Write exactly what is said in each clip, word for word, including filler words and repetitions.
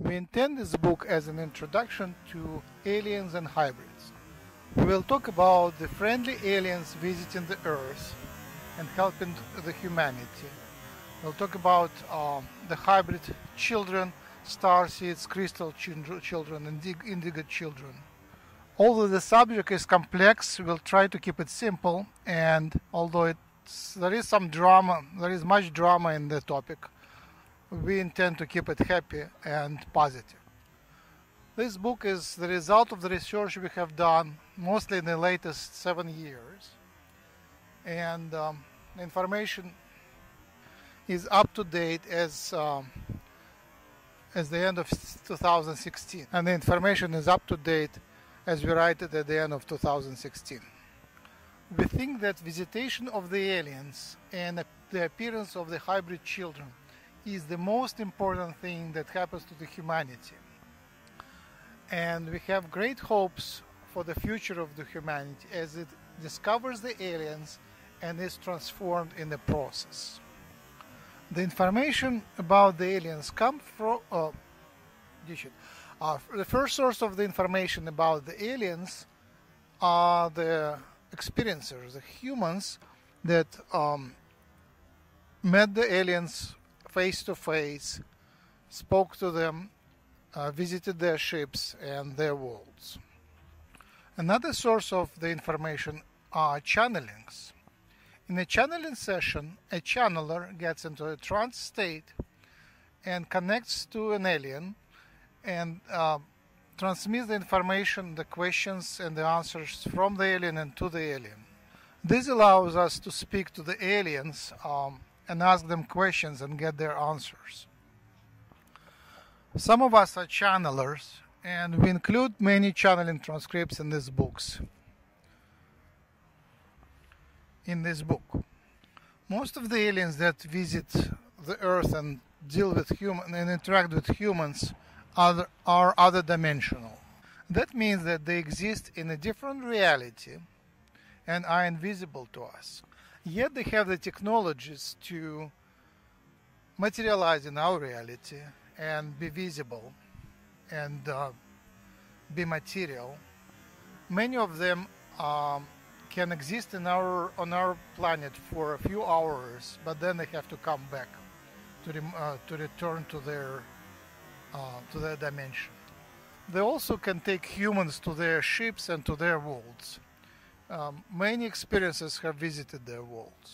We intend this book as an introduction to aliens and hybrids. We will talk about the friendly aliens visiting the Earth and helping the humanity. We'll talk about uh, the hybrid children, starseeds, crystal children, and indigo children. Although the subject is complex, we'll try to keep it simple, and although it's, there is some drama, there is much drama in the topic, we intend to keep it happy and positive. This book is the result of the research we have done, mostly in the latest seven years, and um, information is up to date as um, as the end of two thousand sixteen, and the information is up to date as we write it at the end of two thousand sixteen. We think that visitation of the aliens and the appearance of the hybrid children is the most important thing that happens to the humanity. And we have great hopes for the future of the humanity as it discovers the aliens and is transformed in the process. The information about the aliens comes from... Uh, Uh, the first source of the information about the aliens are the experiencers, the humans that um, met the aliens face to face, spoke to them, uh, visited their ships and their worlds. Another source of the information are channelings. In a channeling session, a channeler gets into a trance state and connects to an alien and uh, transmits the information, the questions and the answers from the alien and to the alien. This allows us to speak to the aliens um, and ask them questions and get their answers. Some of us are channelers, and we include many channeling transcripts in these books. In this book, most of the aliens that visit the Earth and deal with human and interact with humans Other, are other dimensional. That means that they exist in a different reality and are invisible to us. Yet they have the technologies to materialize in our reality and be visible and uh, be material. Many of them um, can exist in our, on our planet for a few hours, but then they have to come back to, rem uh, to return to their Uh, to their dimension. They also can take humans to their ships and to their worlds. Um, many experiences have visited their worlds.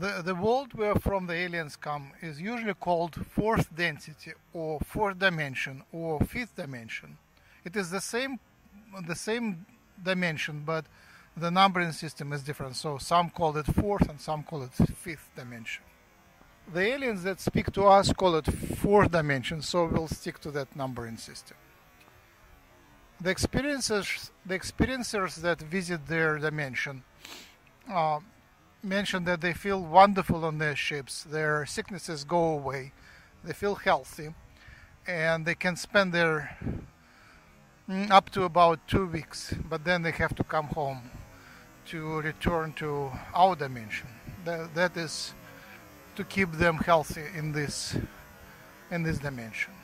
The, the world where from the aliens come is usually called fourth density or fourth dimension or fifth dimension. It is the same, the same dimension, but the numbering system is different, so some call it fourth and some call it fifth dimension. The aliens that speak to us call it fourth dimension, so we'll stick to that numbering system. The experiencers, the experiencers that visit their dimension uh, mention that they feel wonderful on their ships, their sicknesses go away, they feel healthy, and they can spend their mm, up to about two weeks, but then they have to come home to return to our dimension. That, that is to keep them healthy in this in this dimension.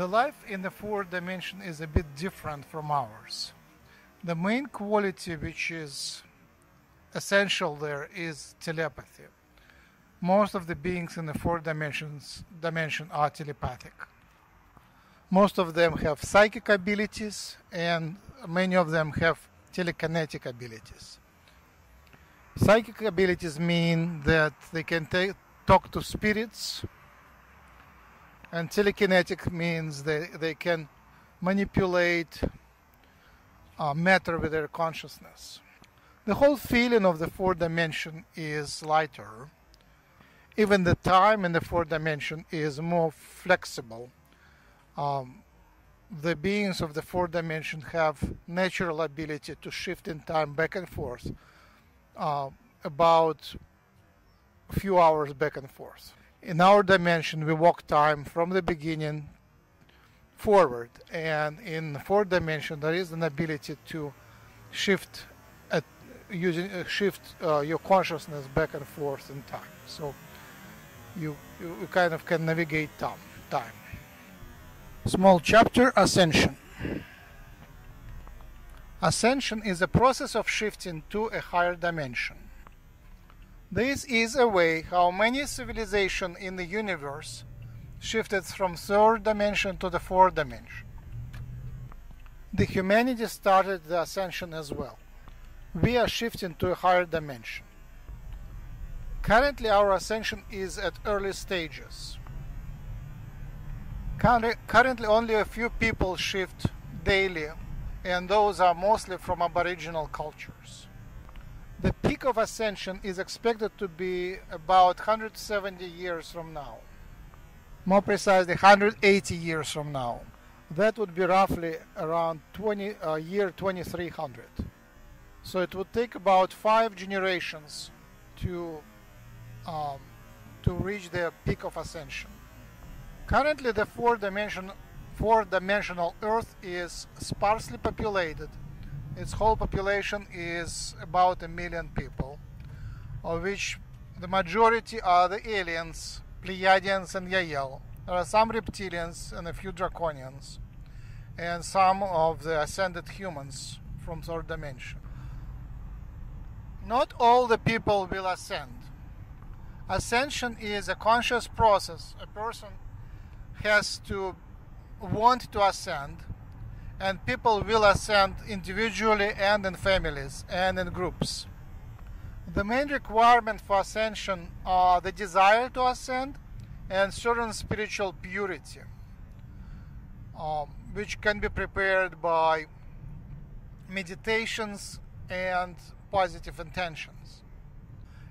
The life in the fourth dimension is a bit different from ours. The main quality which is essential there is telepathy. Most of the beings in the fourth dimensions dimension are telepathic. Most of them have psychic abilities, and many of them have telekinetic abilities. Psychic abilities mean that they can take, talk to spirits, and telekinetic means they, they can manipulate uh, matter with their consciousness. The whole feeling of the fourth dimension is lighter. Even the time in the fourth dimension is more flexible. Um, the beings of the fourth dimension have natural ability to shift in time back and forth. Uh, about a few hours back and forth. In our dimension, we walk time from the beginning forward, and in the fourth dimension, there is an ability to shift at using uh, shift uh, your consciousness back and forth in time. So you you kind of can navigate time. Time. Small chapter, Ascension. Ascension is a process of shifting to a higher dimension. This is a way how many civilizations in the universe shifted from third dimension to the fourth dimension. The humanity started the ascension as well. We are shifting to a higher dimension. Currently, our ascension is at early stages. Currently, only a few people shift daily, and those are mostly from Aboriginal cultures. The peak of ascension is expected to be about one hundred seventy years from now. More precisely, one hundred eighty years from now. That would be roughly around twenty, uh, year twenty-three hundred. So it would take about five generations to, um, to reach their peak of ascension. Currently, the four-dimension, four-dimensional Earth is sparsely populated. Its whole population is about a million people, of which the majority are the aliens, Pleiadians and Yahyel. There are some reptilians and a few draconians, and some of the ascended humans from third dimension. Not all the people will ascend. Ascension is a conscious process. A person has to want to ascend, and people will ascend individually and in families and in groups. The main requirement for ascension are the desire to ascend and certain spiritual purity, um, which can be prepared by meditations and positive intentions.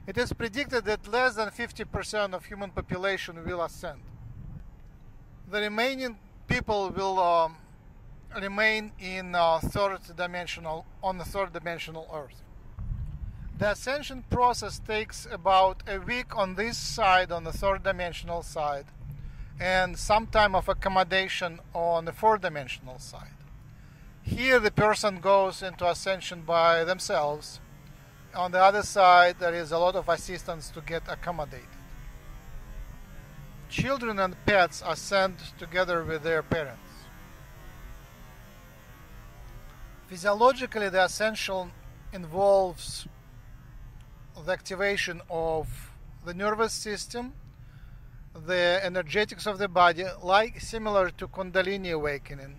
It is predicted that less than fifty percent of human population will ascend. The remaining people will um, remain in uh, third dimensional on the third dimensional Earth. The ascension process takes about a week on this side, on the third dimensional side, and some time of accommodation on the fourth dimensional side. Here the person goes into ascension by themselves. On the other side, there is a lot of assistance to get accommodated. Children and pets ascend together with their parents. Physiologically, the ascension involves the activation of the nervous system, the energetics of the body, like similar to Kundalini awakening,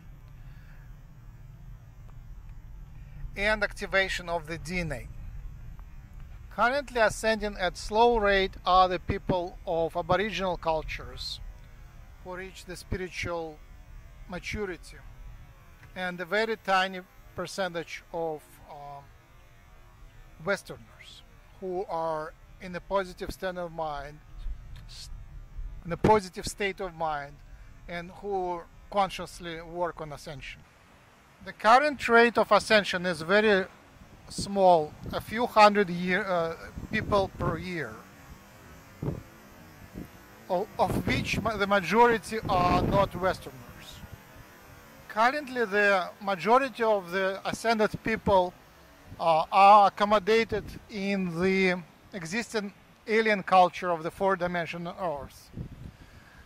and activation of the D N A. Currently ascending at slow rate are the people of Aboriginal cultures who reach the spiritual maturity, and a very tiny percentage of um, Westerners who are in a positive state of mind, in a positive state of mind, and who consciously work on ascension. The current rate of ascension is very small, a few hundred year, uh, people per year, of which the majority are not Westerners. Currently, the majority of the ascended people Uh, are accommodated in the existing alien culture of the four-dimensional Earth.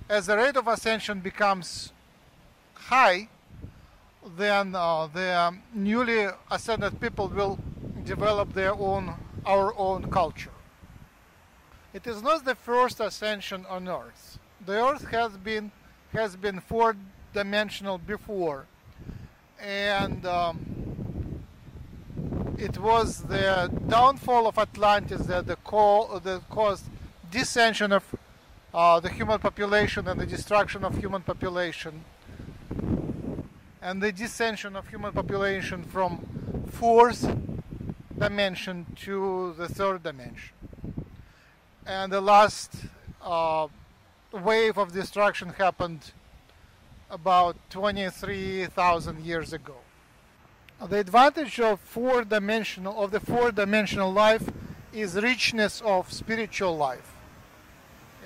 As the rate of ascension becomes high, then uh, the newly ascended people will develop their own, our own culture. It is not the first ascension on Earth. The Earth has been, has been four-dimensional before, and um, it was the downfall of Atlantis that, the co that caused dissension of uh, the human population and the destruction of human population, and the dissension of human population from fourth dimension to the third dimension. And the last uh, wave of destruction happened about twenty-three thousand years ago. The advantage of four-dimensional of the four-dimensional life is richness of spiritual life.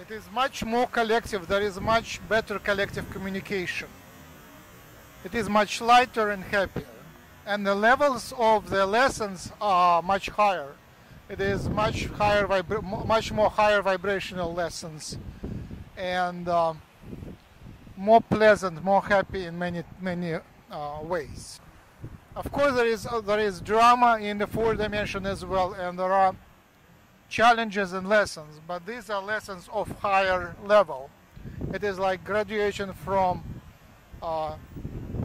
It is much more collective. There is much better collective communication. It is much lighter and happier, and the levels of the lessons are much higher. It is much higher, much more higher vibrational lessons, and uh, more pleasant, more happy in many many uh, ways. Of course, there is uh, there is drama in the fourth dimension as well, and there are challenges and lessons, but these are lessons of higher level. It is like graduation from uh,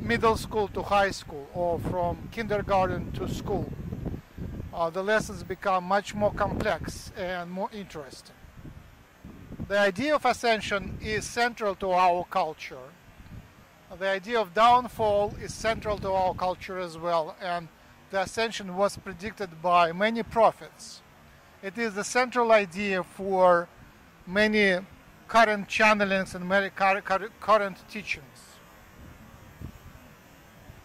middle school to high school, or from kindergarten to school. Uh, the lessons become much more complex and more interesting. The idea of ascension is central to our culture. The idea of downfall is central to our culture as well, and the ascension was predicted by many prophets. It is the central idea for many current channelings and many current teachings.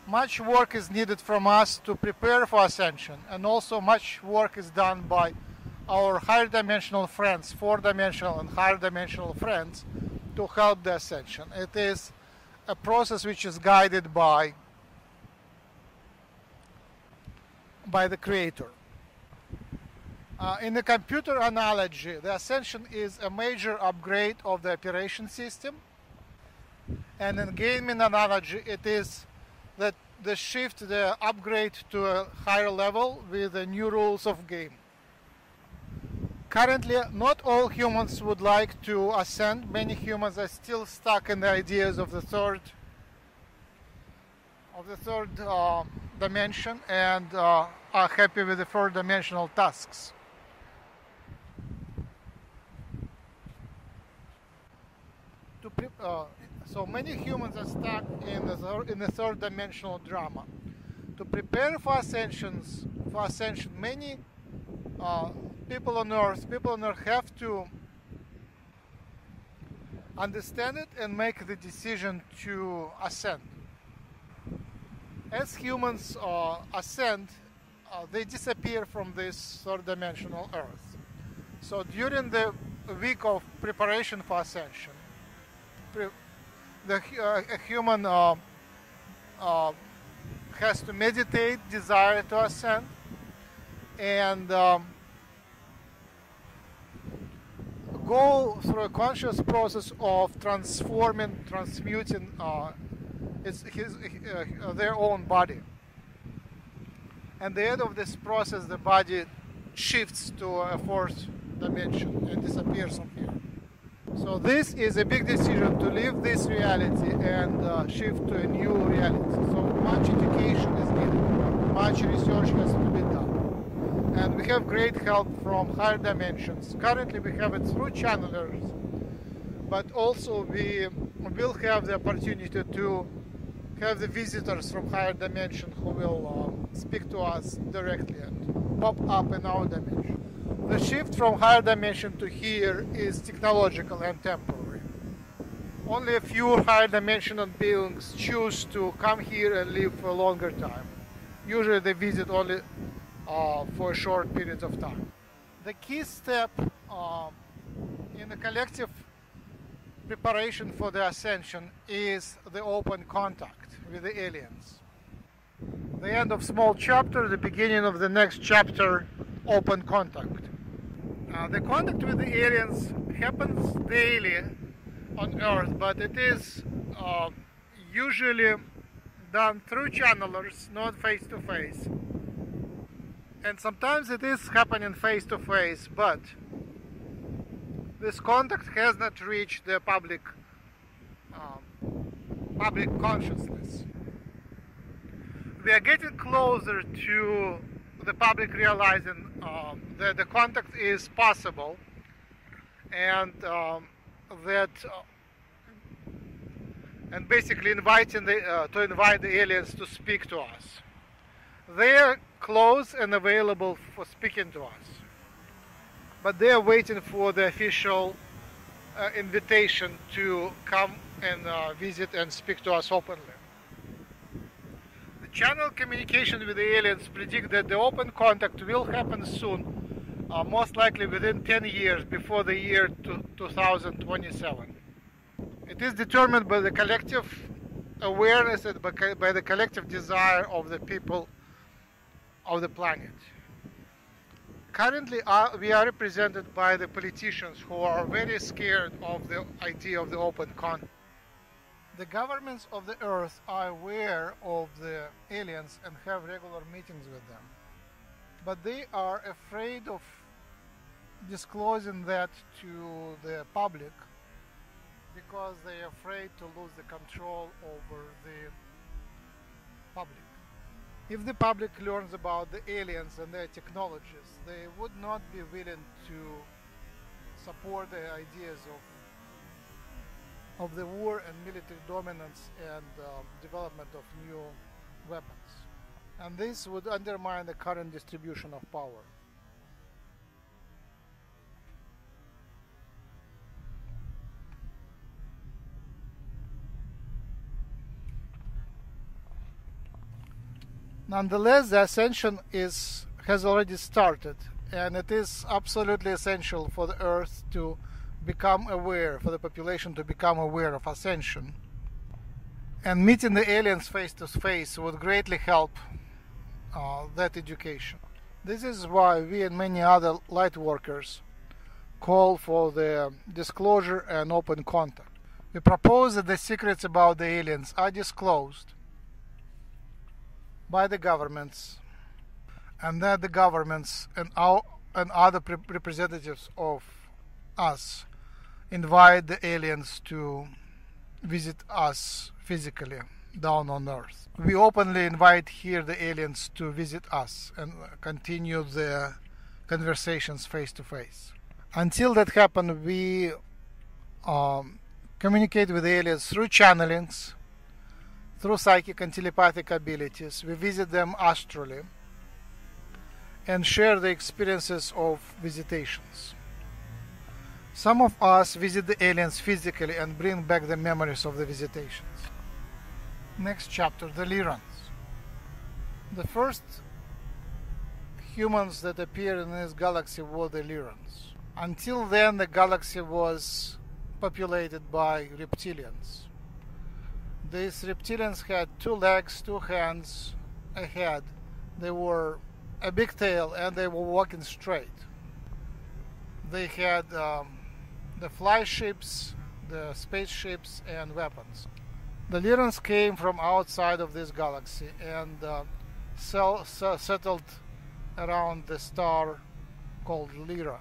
Much work is needed from us to prepare for ascension, and also much work is done by our higher dimensional friends, four dimensional and higher dimensional friends, to help the ascension. It is a process which is guided by, by the Creator. Uh, in the computer analogy, the ascension is a major upgrade of the operation system, and in gaming analogy, it is that the shift, the upgrade to a higher level with the new rules of game. Currently, not all humans would like to ascend. Many humans are still stuck in the ideas of the third, of the third uh, dimension, and uh, are happy with the four-dimensional tasks. To pre uh, So many humans are stuck in the, in the third dimensional drama. To prepare for, ascensions, for ascension, many uh, people on Earth, people on Earth have to understand it and make the decision to ascend. As humans uh, ascend, uh, they disappear from this third dimensional Earth. So during the week of preparation for ascension, pre The uh, a human uh, uh, has to meditate, desire to ascend, and um, go through a conscious process of transforming, transmuting uh, his, his, uh, their own body. At the end of this process, the body shifts to a fourth dimension and disappears from here. So this is a big decision to leave this reality and uh, shift to a new reality. So much education is needed, much research has to be done. And we have great help from higher dimensions. Currently we have it through channelers, but also we will have the opportunity to have the visitors from higher dimension who will uh, speak to us directly and pop up in our dimension. The shift from higher dimension to here is technological and temporary. Only a few higher dimensional beings choose to come here and live for a longer time. Usually they visit only uh, for a short period of time. The key step uh, in the collective preparation for the ascension is the open contact with the aliens. The end of small chapter, the beginning of the next chapter, open contact. Uh, the contact with the aliens happens daily on Earth, but it is uh, usually done through channelers, not face-to-face. And sometimes it is happening face-to-face, but this contact has not reached the public, uh, public consciousness. We are getting closer to the public realizing um, that the contact is possible, and um, that uh, and basically inviting the, uh, to invite the aliens to speak to us. They are close and available for speaking to us, but they are waiting for the official uh, invitation to come and uh, visit and speak to us openly. Channel communication with the aliens predict that the open contact will happen soon, uh, most likely within ten years, before the year two thousand twenty-seven. It is determined by the collective awareness and by the collective desire of the people of the planet. Currently, uh, we are represented by the politicians who are very scared of the idea of the open contact. The governments of the Earth are aware of the aliens and have regular meetings with them, but they are afraid of disclosing that to the public because they are afraid to lose the control over the public. If the public learns about the aliens and their technologies, they would not be willing to support the ideas of of the war and military dominance and um, development of new weapons. And this would undermine the current distribution of power. Nonetheless, the ascension is, has already started, and it is absolutely essential for the Earth to become aware, for the population to become aware of ascension. And meeting the aliens face to face would greatly help uh, that education. This is why we and many other light workers call for the disclosure and open contact. We propose that the secrets about the aliens are disclosed by the governments, and that the governments and, our, and other representatives of us invite the aliens to visit us physically down on Earth. We openly invite here the aliens to visit us and continue the conversations face to face. Until that happens, we um, communicate with the aliens through channelings, through psychic and telepathic abilities. We visit them astrally and share the experiences of visitations. Some of us visit the aliens physically and bring back the memories of the visitations. Next chapter, the Lyrans. The first humans that appeared in this galaxy were the Lyrans. Until then, the galaxy was populated by reptilians. These reptilians had two legs, two hands, a head. They were a big tail and they were walking straight. They had um, the fly ships, the spaceships, and weapons. The Lyrans came from outside of this galaxy and uh, sell, sell, settled around the star called Lyra.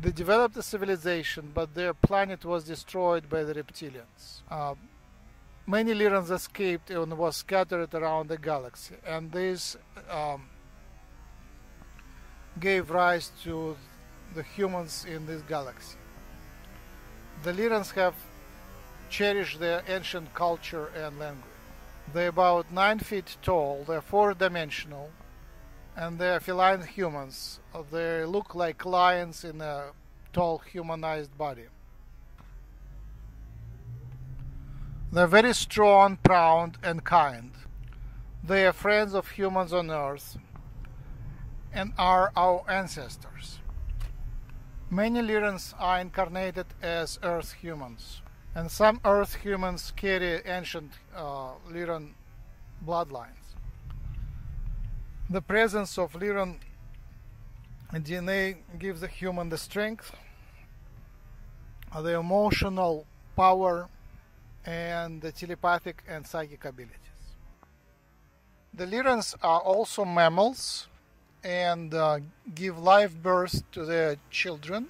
They developed a civilization, but their planet was destroyed by the reptilians. Uh, many Lyrans escaped and was scattered around the galaxy, and this um, gave rise to the humans in this galaxy. The Lyrans have cherished their ancient culture and language. They're about nine feet tall, they're four-dimensional, and they're feline humans. They look like lions in a tall humanized body. They're very strong, proud, and kind. They are friends of humans on Earth and are our ancestors. Many Lyrans are incarnated as Earth humans, and some Earth humans carry ancient uh, Lyran bloodlines. The presence of Lyran D N A gives the human the strength, the emotional power, and the telepathic and psychic abilities. The Lyrans are also mammals and uh, give live birth to their children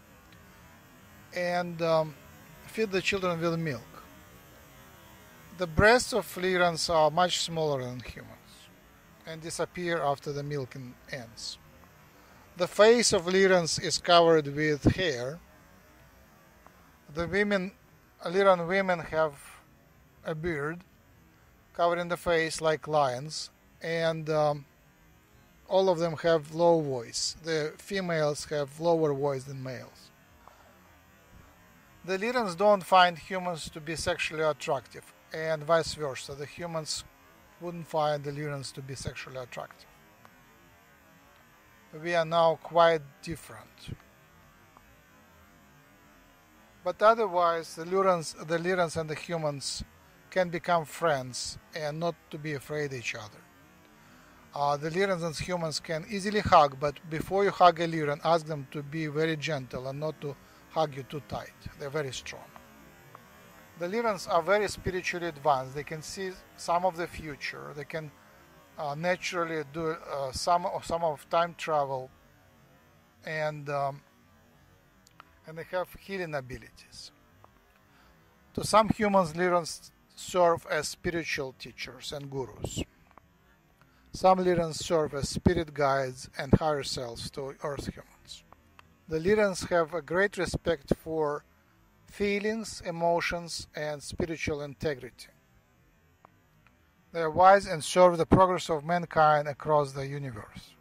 and um, feed the children with milk. The breasts of Lyrans are much smaller than humans and disappear after the milking ends. The face of Lyrans is covered with hair. The women, Lyran women have a beard covering the face like lions, and um, all of them have low voice. The females have lower voice than males. The Lyrans don't find humans to be sexually attractive, and vice versa. The humans wouldn't find the Lyrans to be sexually attractive. We are now quite different. But otherwise, the Lyrans, the Lyrans and the humans can become friends and not to be afraid of each other. Uh, the Lyrans and humans can easily hug, but before you hug a Lyran, ask them to be very gentle and not to hug you too tight. They're very strong. the Lyrans are very spiritually advanced. They can see some of the future. They can uh, naturally do uh, some of some of time travel, and um, and they have healing abilities. To some humans, Lyrans serve as spiritual teachers and gurus. Some Lyrans serve as spirit guides and higher selves to Earth humans. The Lyrans have a great respect for feelings, emotions, and spiritual integrity. They are wise and serve the progress of mankind across the universe.